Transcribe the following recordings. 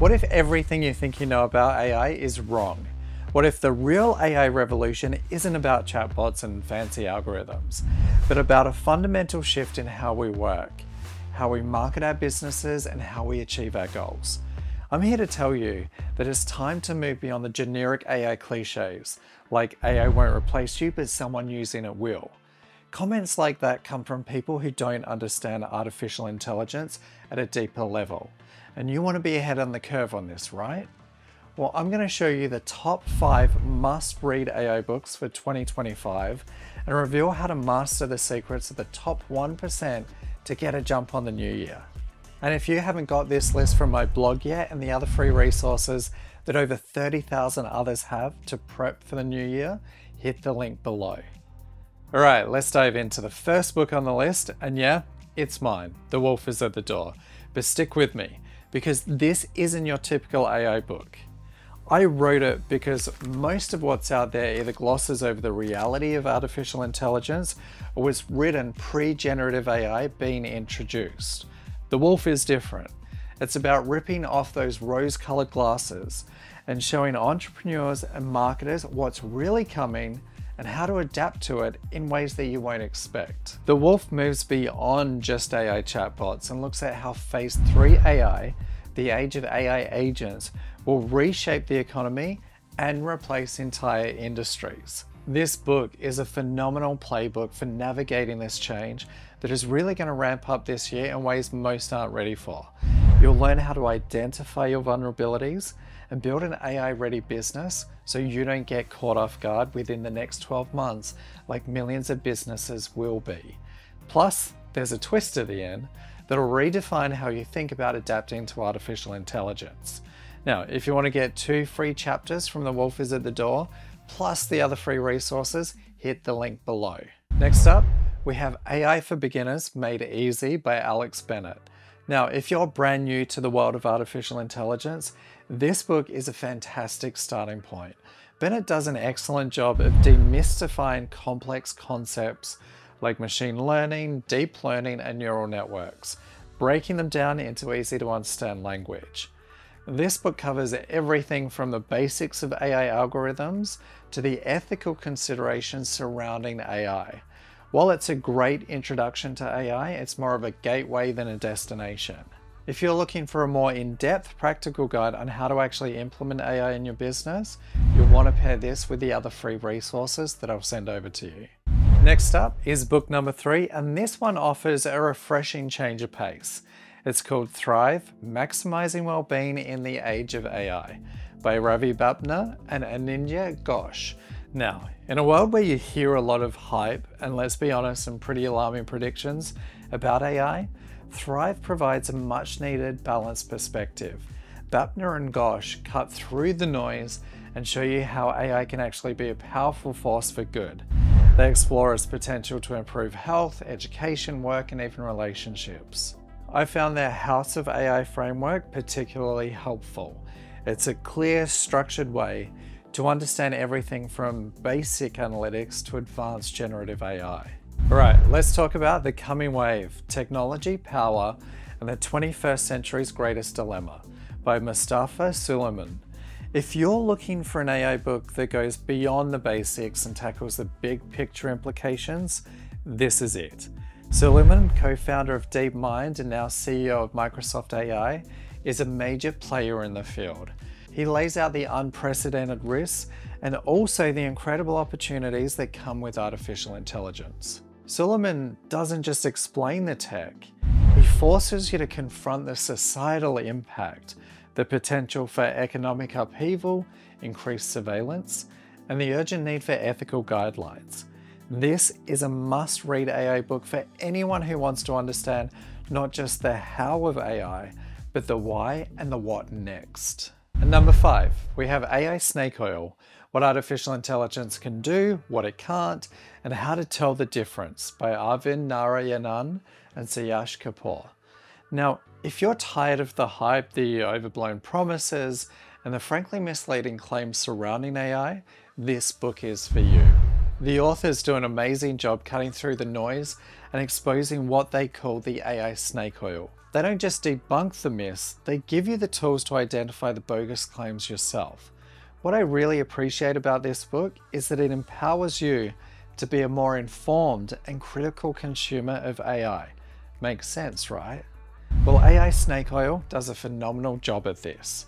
What if everything you think you know about AI is wrong? What if the real AI revolution isn't about chatbots and fancy algorithms, but about a fundamental shift in how we work, how we market our businesses, and how we achieve our goals? I'm here to tell you that it's time to move beyond the generic AI cliches, like AI won't replace you, but someone using it will. Comments like that come from people who don't understand artificial intelligence at a deeper level. And you want to be ahead on the curve on this, right? Well, I'm going to show you the top 5 must-read AI books for 2025 and reveal how to master the secrets of the top 1% to get a jump on the new year. And if you haven't got this list from my blog yet and the other free resources that over 30,000 others have to prep for the new year, hit the link below. All right, let's dive into the first book on the list. And yeah, it's mine, The Wolf is at the Door. But stick with me, because this isn't your typical AI book. I wrote it because most of what's out there either glosses over the reality of artificial intelligence or was written pre-generative AI being introduced. The Wolf is different. It's about ripping off those rose-colored glasses and showing entrepreneurs and marketers what's really coming and how to adapt to it in ways that you won't expect. The Wolf moves beyond just AI chatbots and looks at how Phase 3 AI, the age of AI agents, will reshape the economy and replace entire industries. This book is a phenomenal playbook for navigating this change that is really going to ramp up this year in ways most aren't ready for. You'll learn how to identify your vulnerabilities and build an AI-ready business so you don't get caught off guard within the next 12 months like millions of businesses will be. Plus, there's a twist at the end that'll redefine how you think about adapting to artificial intelligence. Now, if you want to get 2 free chapters from The Wolf is at the Door, plus the other free resources, hit the link below. Next up, we have AI for Beginners Made Easy by Alex Bennett. Now, if you're brand new to the world of artificial intelligence, this book is a fantastic starting point. Bennett does an excellent job of demystifying complex concepts like machine learning, deep learning, and neural networks, breaking them down into easy to understand language. This book covers everything from the basics of AI algorithms to the ethical considerations surrounding AI. While it's a great introduction to AI, it's more of a gateway than a destination. If you're looking for a more in-depth practical guide on how to actually implement AI in your business, you'll want to pair this with the other free resources that I'll send over to you. Next up is book number 3, and this one offers a refreshing change of pace. It's called Thrive: Maximizing Well-being in the Age of AI by Ravi Bapna and Anindya Ghose. Now, in a world where you hear a lot of hype, and let's be honest, some pretty alarming predictions about AI, Thrive provides a much-needed balanced perspective. Bapna and Ghose cut through the noise and show you how AI can actually be a powerful force for good. They explore its potential to improve health, education, work, and even relationships. I found their House of AI framework particularly helpful. It's a clear, structured way to understand everything from basic analytics to advanced generative AI. All right, let's talk about The Coming Wave: Technology, Power, and the 21st Century's Greatest Dilemma by Mustafa Suleiman. If you're looking for an AI book that goes beyond the basics and tackles the big picture implications, this is it. Suleiman, co-founder of DeepMind and now CEO of Microsoft AI, is a major player in the field. He lays out the unprecedented risks and also the incredible opportunities that come with artificial intelligence. Suleiman doesn't just explain the tech, he forces you to confront the societal impact, the potential for economic upheaval, increased surveillance, and the urgent need for ethical guidelines. This is a must-read AI book for anyone who wants to understand not just the how of AI, but the why and the what next. And number 5, we have AI Snake Oil: What Artificial Intelligence Can Do, What It Can't, and How to Tell the Difference by Arvind Narayanan and Sayash Kapoor. Now, if you're tired of the hype, the overblown promises, and the frankly misleading claims surrounding AI, this book is for you. The authors do an amazing job cutting through the noise and exposing what they call the AI snake oil. They don't just debunk the myths, they give you the tools to identify the bogus claims yourself. What I really appreciate about this book is that it empowers you to be a more informed and critical consumer of AI. Makes sense, right? Well, AI Snake Oil does a phenomenal job at this.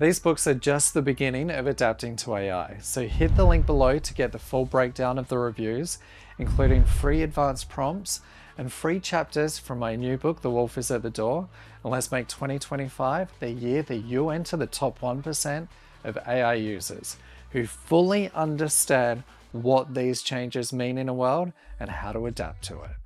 These books are just the beginning of adapting to AI, so hit the link below to get the full breakdown of the reviews, including free advanced prompts and free chapters from my new book, The Wolf is at the Door, and let's make 2025 the year that you enter the top 1% of AI users who fully understand what these changes mean in a world and how to adapt to it.